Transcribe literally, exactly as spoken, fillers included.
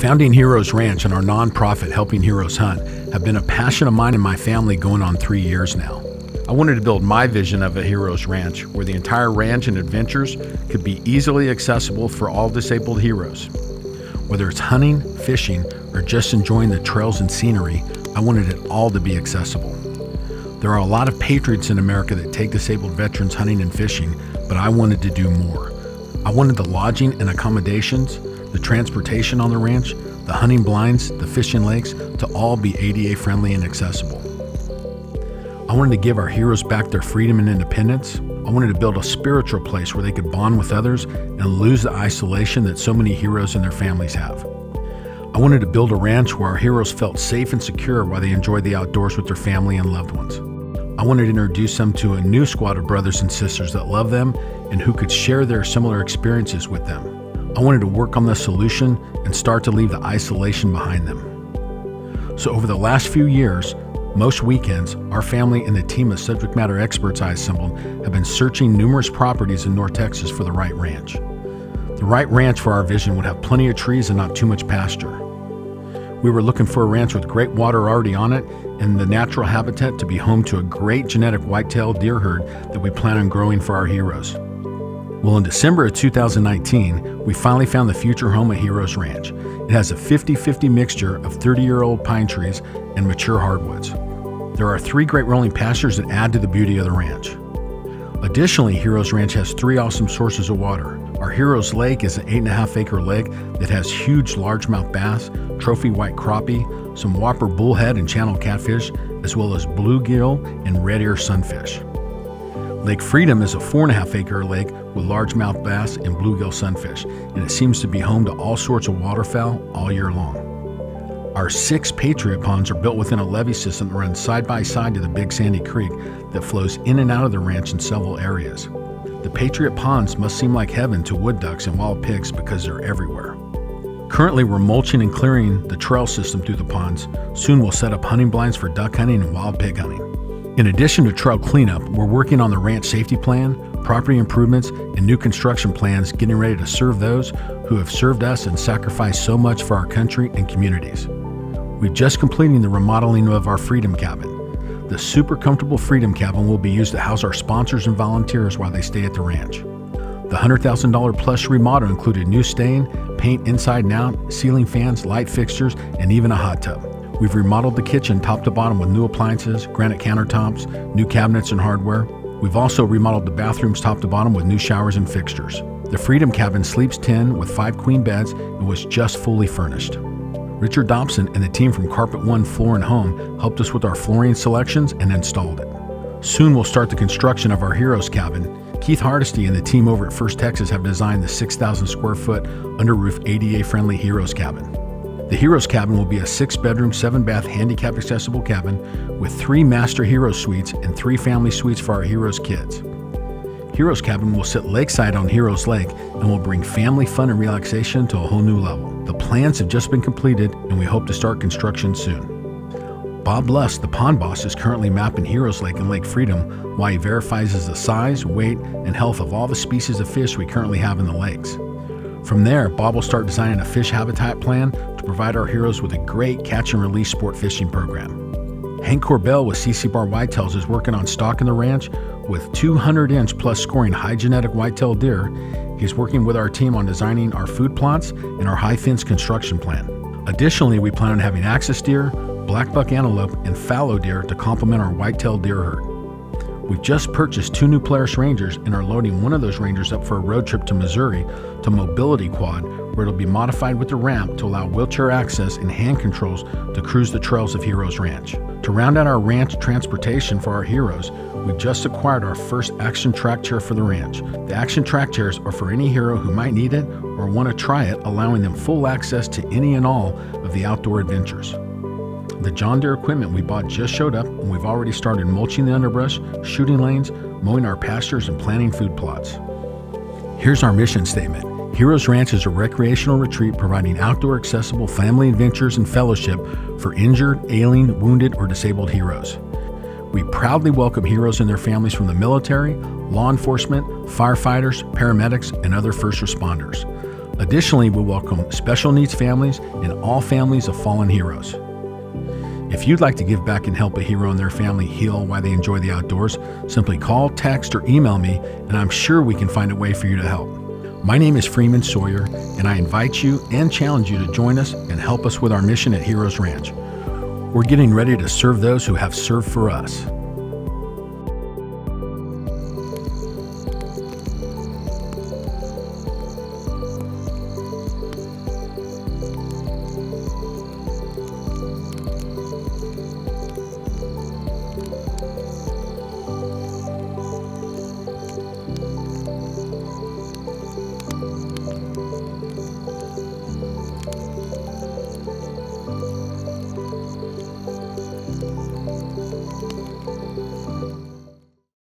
Founding Heroes Ranch and our nonprofit Helping Heroes Hunt have been a passion of mine and my family going on three years now. I wanted to build my vision of a Heroes Ranch where the entire ranch and adventures could be easily accessible for all disabled heroes. Whether it's hunting, fishing, or just enjoying the trails and scenery, I wanted it all to be accessible. There are a lot of patriots in America that take disabled veterans hunting and fishing, but I wanted to do more. I wanted the lodging and accommodations, the transportation on the ranch, the hunting blinds, the fishing lakes, to all be A D A friendly and accessible. I wanted to give our heroes back their freedom and independence. I wanted to build a spiritual place where they could bond with others and lose the isolation that so many heroes and their families have. I wanted to build a ranch where our heroes felt safe and secure while they enjoyed the outdoors with their family and loved ones. I wanted to introduce them to a new squad of brothers and sisters that love them and who could share their similar experiences with them. I wanted to work on the solution and start to leave the isolation behind them. So over the last few years, most weekends, our family and the team of subject matter experts I assembled have been searching numerous properties in North Texas for the right ranch. The right ranch for our vision would have plenty of trees and not too much pasture. We were looking for a ranch with great water already on it and the natural habitat to be home to a great genetic whitetail deer herd that we plan on growing for our heroes. Well, in December of two thousand nineteen, we finally found the future home at Heroes Ranch. It has a fifty fifty mixture of thirty-year-old pine trees and mature hardwoods. There are three great rolling pastures that add to the beauty of the ranch. Additionally, Heroes Ranch has three awesome sources of water. Our Heroes Lake is an eight and a half acre lake that has huge largemouth bass, trophy white crappie, some whopper bullhead and channel catfish, as well as bluegill and red ear sunfish. Lake Freedom is a four and a half acre lake with largemouth bass and bluegill sunfish, and it seems to be home to all sorts of waterfowl all year long. Our six Patriot ponds are built within a levee system that runs side by side to the Big Sandy Creek that flows in and out of the ranch in several areas. The Patriot ponds must seem like heaven to wood ducks and wild pigs because they're everywhere. Currently, we're mulching and clearing the trail system through the ponds. Soon we'll set up hunting blinds for duck hunting and wild pig hunting. In addition to trail cleanup, we're working on the ranch safety plan, property improvements, and new construction plans, getting ready to serve those who have served us and sacrificed so much for our country and communities. We've just completed the remodeling of our Freedom Cabin. The super comfortable Freedom Cabin will be used to house our sponsors and volunteers while they stay at the ranch. The one hundred thousand dollar plus remodel included new stain, paint inside and out, ceiling fans, light fixtures, and even a hot tub. We've remodeled the kitchen top to bottom with new appliances, granite countertops, new cabinets and hardware. We've also remodeled the bathrooms top to bottom with new showers and fixtures. The Freedom Cabin sleeps ten with five queen beds and was just fully furnished. Richard Dobson and the team from Carpet One Floor and Home helped us with our flooring selections and installed it. Soon we'll start the construction of our Heroes Cabin. Keith Hardesty and the team over at First Texas have designed the six thousand square foot under roof A D A friendly Heroes Cabin. The Heroes Cabin will be a six-bedroom, seven-bath, handicap-accessible cabin with three master hero suites and three family suites for our heroes' kids. Heroes Cabin will sit lakeside on Heroes Lake and will bring family fun and relaxation to a whole new level. The plans have just been completed and we hope to start construction soon. Bob Lust, the pond boss, is currently mapping Heroes Lake and Lake Freedom while he verifies the size, weight, and health of all the species of fish we currently have in the lakes. From there, Bob will start designing a fish habitat plan to provide our heroes with a great catch and release sport fishing program. Hank Corbell with C C Bar Whitetails is working on stocking the ranch with two hundred inch plus scoring high genetic whitetail deer. He's working with our team on designing our food plots and our high fence construction plan. Additionally, we plan on having axis deer, black buck antelope, and fallow deer to complement our whitetail deer herd. We've just purchased two new Polaris Rangers and are loading one of those Rangers up for a road trip to Missouri to Mobility Quad, where it'll be modified with the ramp to allow wheelchair access and hand controls to cruise the trails of Heroes Ranch. To round out our ranch transportation for our heroes, we just acquired our first Action Track chair for the ranch. The Action Track chairs are for any hero who might need it or want to try it, allowing them full access to any and all of the outdoor adventures. The John Deere equipment we bought just showed up and we've already started mulching the underbrush, shooting lanes, mowing our pastures, and planting food plots. Here's our mission statement. Heroes Ranch is a recreational retreat providing outdoor accessible family adventures and fellowship for injured, ailing, wounded, or disabled heroes. We proudly welcome heroes and their families from the military, law enforcement, firefighters, paramedics, and other first responders. Additionally, we welcome special needs families and all families of fallen heroes. If you'd like to give back and help a hero and their family heal while they enjoy the outdoors, simply call, text, or email me, and I'm sure we can find a way for you to help. My name is Freeman Sawyer, and I invite you and challenge you to join us and help us with our mission at Heroes Ranch. We're getting ready to serve those who have served for us.